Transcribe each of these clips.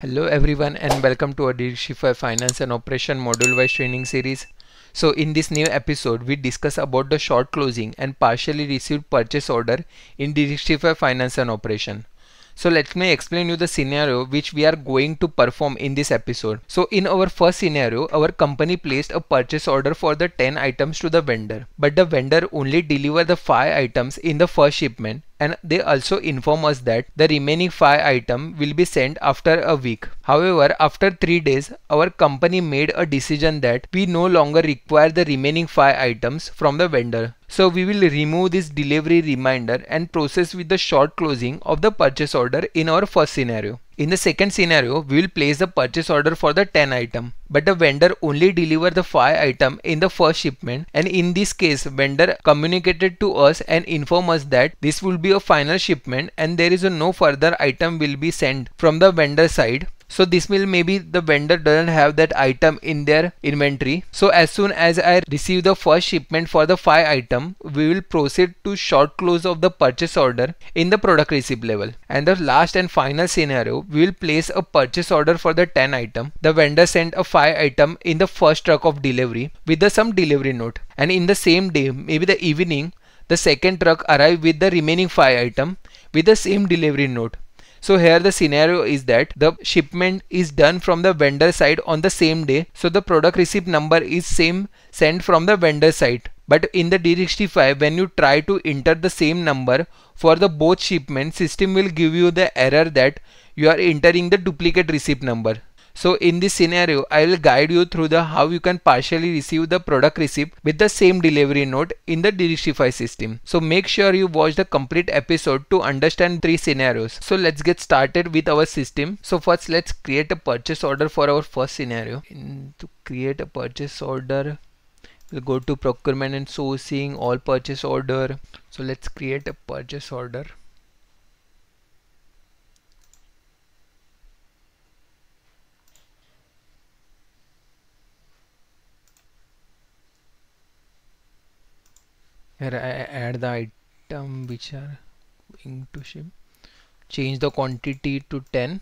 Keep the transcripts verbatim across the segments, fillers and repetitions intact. Hello everyone and welcome to our D sixty-five Finance and Operation module wise training series. So in this new episode we discuss about the short closing and partially received purchase order in D sixty-five Finance and Operation. So let me explain you the scenario which we are going to perform in this episode. So in our first scenario, our company placed a purchase order for the ten items to the vendor, but the vendor only delivered the five items in the first shipment. And they also inform us that the remaining five items will be sent after a week. However, after three days, our company made a decision that we no longer require the remaining five items from the vendor. So we will remove this delivery reminder and process with the short closing of the purchase order in our first scenario. In the second scenario, we will place the purchase order for the ten item, but the vendor only delivered the five item in the first shipment, and in this case vendor communicated to us and informed us that this will be a final shipment and there is a no further item will be sent from the vendor side. So this will maybe the vendor doesn't have that item in their inventory. So as soon as I receive the first shipment for the five item, we will proceed to short close of the purchase order in the product receipt level. And the last and final scenario, we will place a purchase order for the ten item. The vendor sent a five item in the first truck of delivery with the some delivery note. And in the same day, maybe the evening, the second truck arrived with the remaining five item with the same delivery note. So here the scenario is that the shipment is done from the vendor side on the same day. So the product receipt number is same sent from the vendor side. But in the D sixty-five, when you try to enter the same number for the both shipment, system will give you the error that you are entering the duplicate receipt number. So in this scenario, I will guide you through the how you can partially receive the product receipt with the same delivery note in the D sixty-five system. So make sure you watch the complete episode to understand three scenarios. So let's get started with our system. So first let's create a purchase order for our first scenario. In, to create a purchase order, we'll go to procurement and sourcing, all purchase order. So let's create a purchase order. Here I add the item which are going to ship, change the quantity to ten,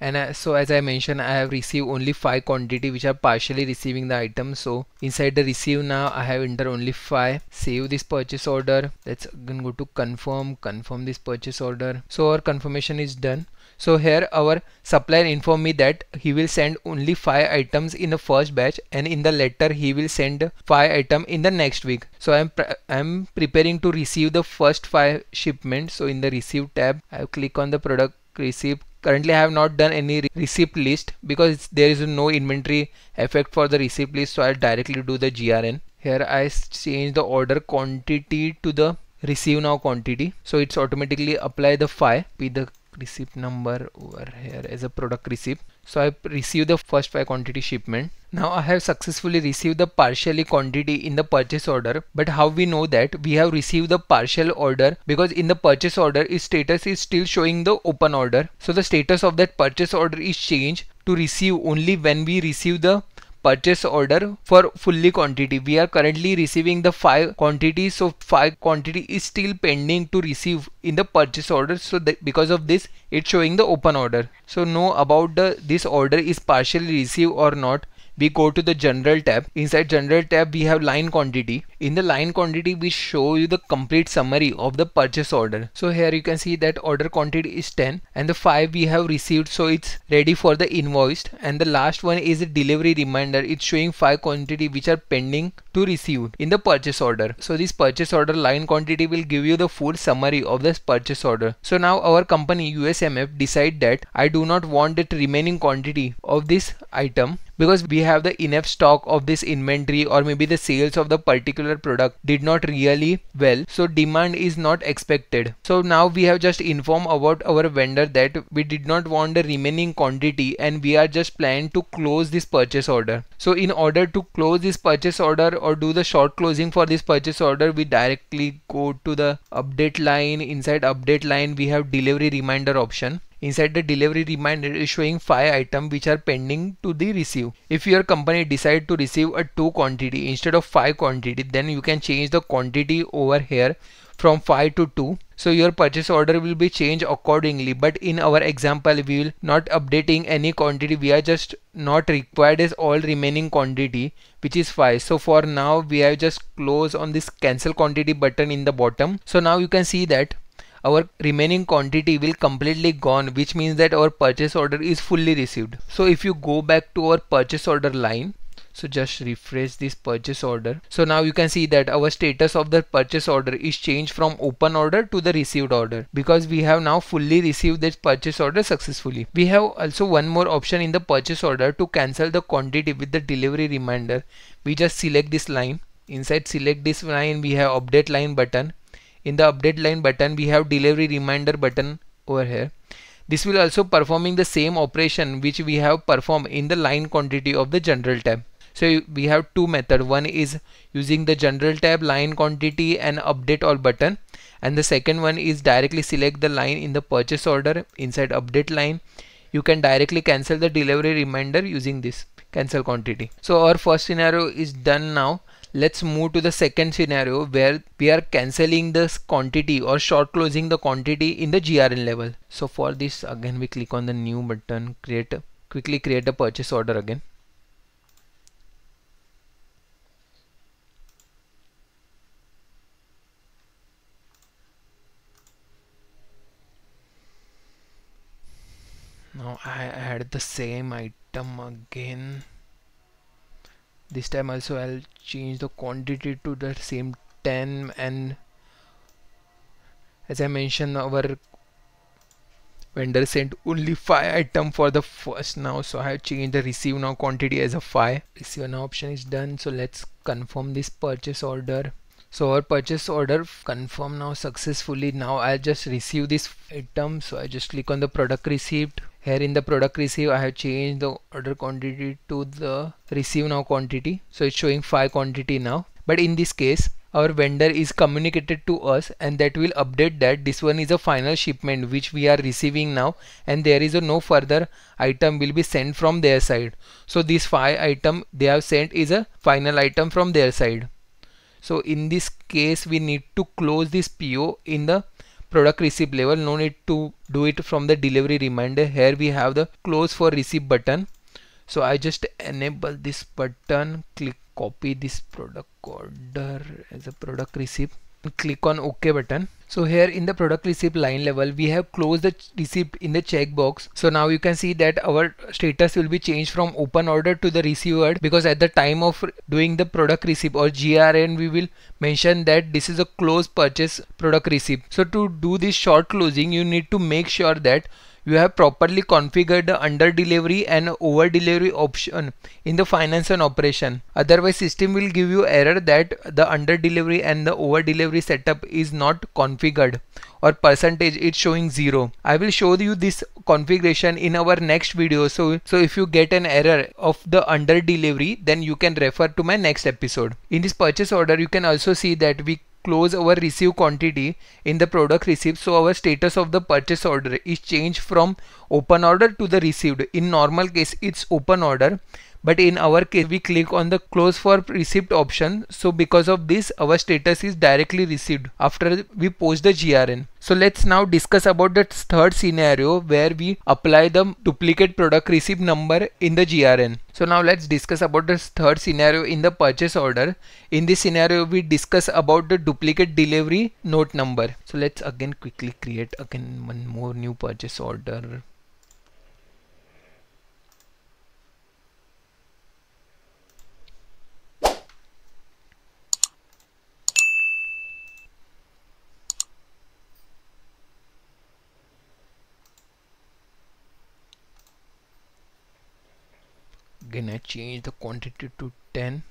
and I, so as I mentioned, I have received only five quantity which are partially receiving the item. So inside the receive now I have entered only five. Save this purchase order. Let's again go to confirm, confirm this purchase order. So our confirmation is done. So here our supplier informed me that he will send only five items in the first batch, and in the letter he will send five items in the next week. So I am pre I am preparing to receive the first five shipments. So in the receive tab, I will click on the product receipt. Currently I have not done any re receipt list because there is no inventory effect for the receipt list. So I will directly do the G R N. Here I change the order quantity to the receive now quantity. So it's automatically apply the five with the receipt number over here as a product receipt. So I received the first five quantity shipment. Now I have successfully received the partially quantity in the purchase order. But how we know that we have received the partial order? Because in the purchase order its status is still showing the open order. So the status of that purchase order is changed to receive only when we receive the purchase order for fully quantity. We are currently receiving the five quantity, so five quantity is still pending to receive in the purchase order. So that because of this it's showing the open order. So know about the this order is partially received or not. We go to the general tab. Inside general tab we have line quantity. In the line quantity we show you the complete summary of the purchase order. So here you can see that order quantity is ten and the five we have received, so it's ready for the invoiced. And the last one is a delivery reminder. It's showing five quantity which are pending to receive in the purchase order. So this purchase order line quantity will give you the full summary of this purchase order. So now our company U S M F decide that I do not want the remaining quantity of this item because we have the enough stock of this inventory, or maybe the sales of the particular product did not really well, so demand is not expected. So now we have just informed about our vendor that we did not want the remaining quantity and we are just planning to close this purchase order. So in order to close this purchase order or do the short closing for this purchase order, we directly go to the update line. Inside update line we have delivery reminder option. Inside the delivery reminder is showing five items which are pending to the receive. If your company decide to receive a two quantity instead of five quantity, then you can change the quantity over here from five to two. So your purchase order will be changed accordingly, but in our example we will not updating any quantity. We are just not required as all remaining quantity, which is five. So for now we have just close on this cancel quantity button in the bottom. So now you can see that our remaining quantity will completely gone, which means that our purchase order is fully received. So if you go back to our purchase order line, so just refresh this purchase order. So now you can see that our status of the purchase order is changed from open order to the received order, because we have now fully received this purchase order successfully. We have also one more option in the purchase order to cancel the quantity with the delivery reminder. We just select this line. Inside select this line we have update line button. In the update line button we have delivery reminder button over here. This will also performing the same operation which we have performed in the line quantity of the general tab. So we have two methods. One is using the general tab line quantity and update all button, and the second one is directly select the line in the purchase order. Inside update line you can directly cancel the delivery reminder using this cancel quantity. So our first scenario is done. Now let's move to the second scenario where we are cancelling this quantity or short closing the quantity in the G R N level. So for this again we click on the new button, create quickly create a purchase order again. Now I add the same item again. This time also I'll change the quantity to the same ten, and as I mentioned our vendor sent only five item for the first now, so I have changed the receive now quantity as a five. Receive now option is done. So let's confirm this purchase order. So our purchase order confirmed now successfully. Now I just receive this item, so I just click on the product received. Here in the product received I have changed the order quantity to the receive now quantity, so it's showing five quantity now. But in this case our vendor is communicated to us, and that will update that this one is a final shipment which we are receiving now, and there is a no further item will be sent from their side. So this five item they have sent is a final item from their side. So in this case we need to close this P O in the product receipt level. No need to do it from the delivery reminder. Here we have the close for receipt button. So I just enable this button, click copy this product order as a product receipt, click on OK button. So here in the product receipt line level we have closed the receipt in the checkbox. So now you can see that our status will be changed from open order to the received, because at the time of doing the product receipt or G R N we will mention that this is a closed purchase product receipt. So to do this short closing you need to make sure that you have properly configured the under delivery and over delivery option in the finance and operation. Otherwise system will give you error that the under delivery and the over delivery setup is not configured or percentage it's showing zero. I will show you this configuration in our next video. So, so if you get an error of the under delivery, then you can refer to my next episode. In this purchase order you can also see that we close our receive quantity in the product receipt, so our status of the purchase order is changed from open order to the received. In normal case it's open order, but in our case we click on the close for receipt option, so because of this our status is directly received after we post the G R N. So let's now discuss about the third scenario where we apply the duplicate product receipt number in the G R N. So now let's discuss about the third scenario in the purchase order. In this scenario we discuss about the duplicate delivery note number. So let's again quickly create again one more new purchase order. Again I change the quantity to ten,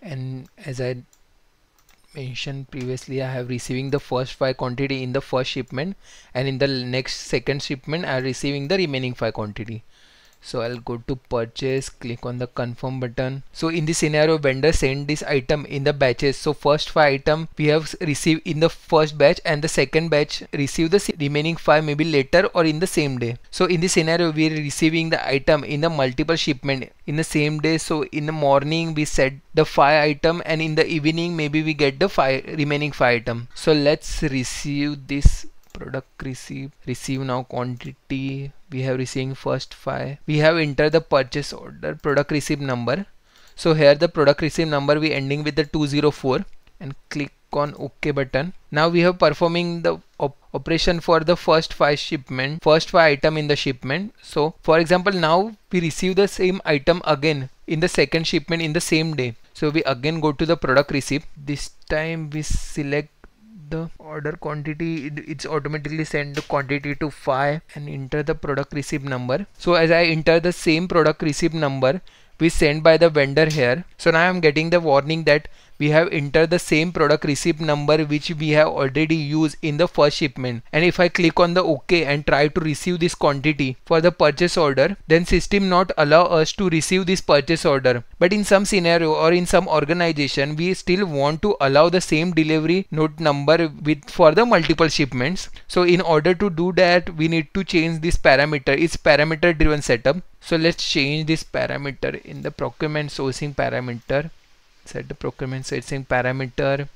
and as I mentioned previously I have receiving the first five quantity in the first shipment, and in the next second shipment I am receiving the remaining five quantity. So I'll go to purchase, click on the confirm button. So in this scenario, vendor sent this item in the batches. So first five item we have received in the first batch, and the second batch receive the remaining five maybe later or in the same day. So in this scenario, we are receiving the item in the multiple shipment in the same day. So in the morning we set the five item, and in the evening maybe we get the five remaining five item. So let's receive this product receive receive now quantity. We have receiving first five. We have entered the purchase order product receive number. So here the product receive number we ending with the two zero four, and click on OK button. Now we have performing the op operation for the first five shipment first five item in the shipment. So for example, now we receive the same item again in the second shipment in the same day. So we again go to the product receive. This time we select the order quantity. It, it's automatically send the quantity to five and enter the product receipt number. So as I enter the same product receipt number we sent by the vendor here. So now I am getting the warning that we have entered the same product receipt number which we have already used in the first shipment. And if I click on the OK and try to receive this quantity for the purchase order, then system not allow us to receive this purchase order. But in some scenario or in some organization, we still want to allow the same delivery note number with for the multiple shipments. So in order to do that, we need to change this parameter. It's parameter driven setup. So let's change this parameter in the procurement sourcing parameter. Set the procurement sourcing parameter.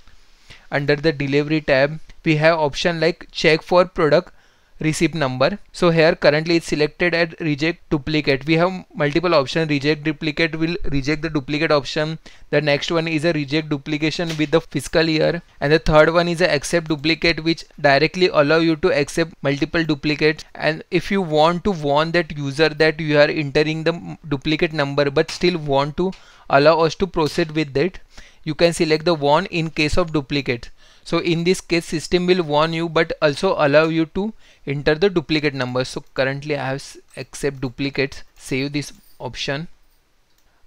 Under the delivery tab, we have option like check for product receipt number. So here currently it's selected at reject duplicate. We have multiple options. Reject duplicate will reject the duplicate option. The next one is a reject duplication with the fiscal year, and the third one is a accept duplicate, which directly allow you to accept multiple duplicates. And if you want to warn that user that you are entering the duplicate number but still want to allow us to proceed with it, you can select the warn in case of duplicate. So in this case, system will warn you but also allow you to enter the duplicate number. So currently I have accept duplicates. Save this option.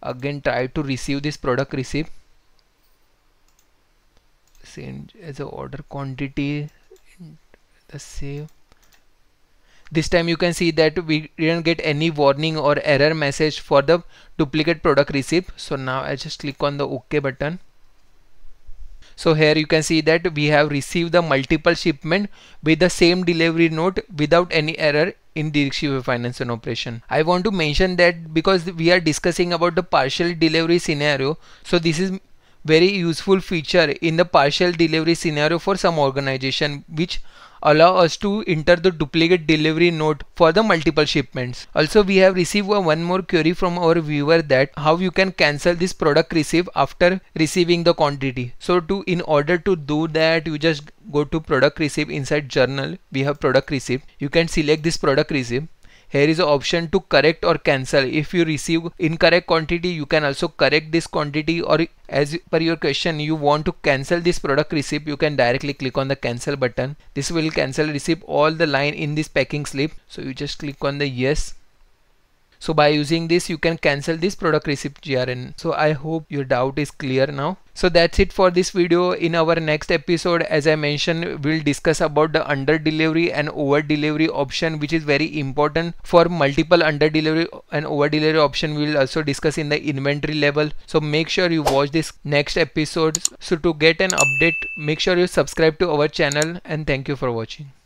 Again try to receive this product receipt. Send as a order quantity. The save. This time you can see that we didn't get any warning or error message for the duplicate product receipt. So now I just click on the OK button. So here you can see that we have received the multiple shipment with the same delivery note without any error in G R N Finance and Operation. I want to mention that because we are discussing about the partial delivery scenario, so this is very useful feature in the partial delivery scenario for some organization, which allow us to enter the duplicate delivery note for the multiple shipments. Also, we have received one more query from our viewer that how you can cancel this product receipt after receiving the quantity. So to in order to do that, you just go to product receipt. Inside journal we have product receipt. You can select this product receipt. Here is an option to correct or cancel. If you receive incorrect quantity, you can also correct this quantity, or as per your question you want to cancel this product receipt, you can directly click on the cancel button. This will cancel receive all the line in this packing slip. So you just click on the yes. So by using this you can cancel this product receipt G R N. So I hope your doubt is clear now. So that's it for this video. In our next episode, as I mentioned, we'll discuss about the under delivery and over delivery option, which is very important for multiple under delivery and over delivery option. We'll also discuss in the inventory level. So make sure you watch this next episode. So to get an update, make sure you subscribe to our channel, and thank you for watching.